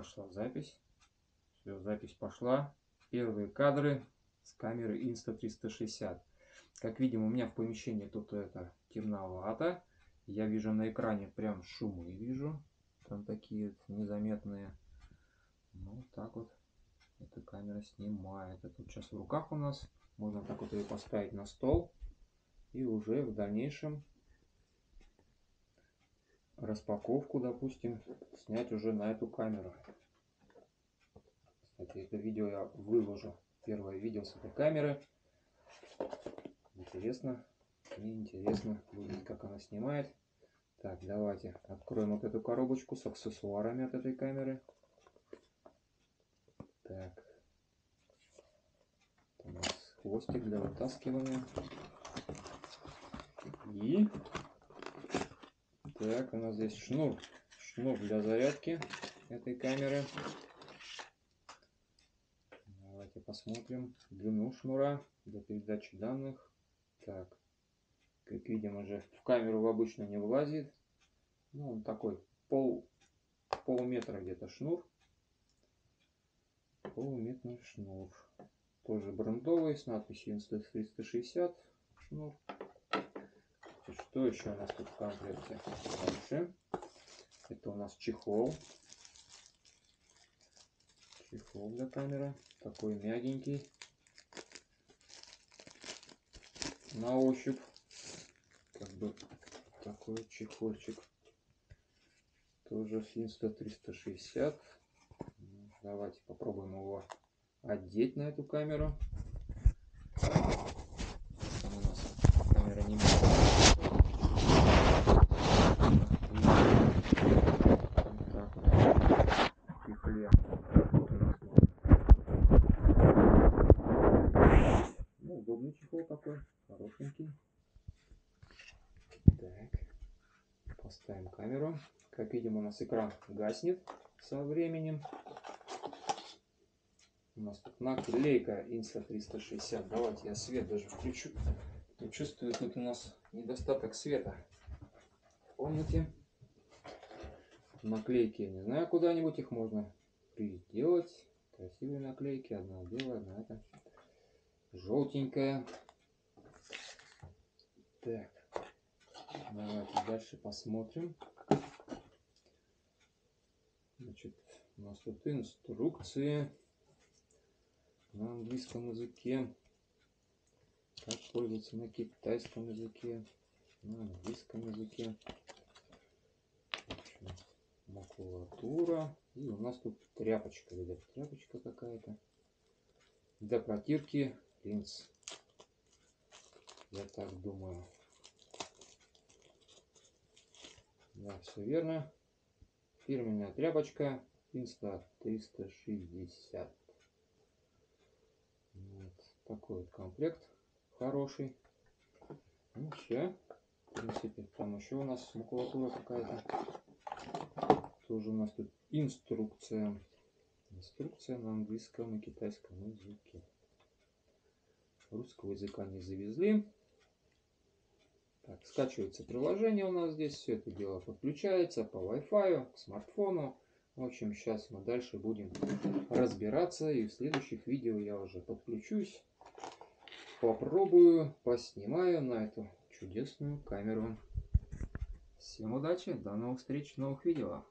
Пошла запись. Все, запись пошла. Первые кадры с камеры Insta360. Как видим, у меня в помещении тут это темновато. Я вижу на экране прям шумы, вижу. Там такие незаметные. Ну, так вот эта камера снимает. Это вот сейчас в руках у нас. Можно так вот ее поставить на стол. И уже в дальнейшем распаковку, допустим, снять уже на эту камеру. Кстати, это видео я выложу. Первое видео с этой камеры. Интересно. Мне интересно будет, как она снимает. Так, давайте откроем вот эту коробочку с аксессуарами от этой камеры. Так. У нас хвостик для вытаскивания. И... Так, у нас здесь шнур. Шнур для зарядки этой камеры. Давайте посмотрим длину шнура для передачи данных. Так, как видим, уже в камеру в обычную не влазит. Ну, он такой, полметра где-то шнур. Полметрный шнур. Тоже брендовый, с надписью Insta360 шнур. Что еще у нас тут в комплекте? Дальше. Это у нас чехол. Чехол для камеры. Такой мягенький. На ощупь. Как бы такой чехольчик. Тоже с Insta360. Давайте попробуем его одеть на эту камеру. Там у нас камера не мягкая. Ну, удобный чехол такой, хорошенький. Так, поставим камеру. Как видим, у нас экран гаснет со временем. У нас тут наклейка Insta360. Давайте я свет даже включу. Я чувствую, тут у нас недостаток света в комнате. Наклейки, я не знаю, куда-нибудь их можно приделать. Красивые наклейки, одна белая, одна это желтенькая. Так, давайте дальше посмотрим. Значит, у нас тут инструкции на английском языке, как пользоваться на китайском языке, на английском языке. Макулатура. И у нас тут тряпочка, ребят. Тряпочка какая-то. Для протирки линз. Я так думаю. Да, все верно. Фирменная тряпочка Insta360. Вот. Такой вот комплект. Хороший. Ну все. В принципе, там еще у нас макулатура какая-то. Тоже у нас тут инструкция. Инструкция на английском и китайском языке. Русского языка не завезли. Так, скачивается приложение у нас здесь. Все это дело подключается по Wi-Fi, к смартфону. В общем, сейчас мы дальше будем разбираться. И в следующих видео я уже подключусь. Попробую, поснимаю на эту чудесную камеру. Всем удачи, до новых встреч, новых видео.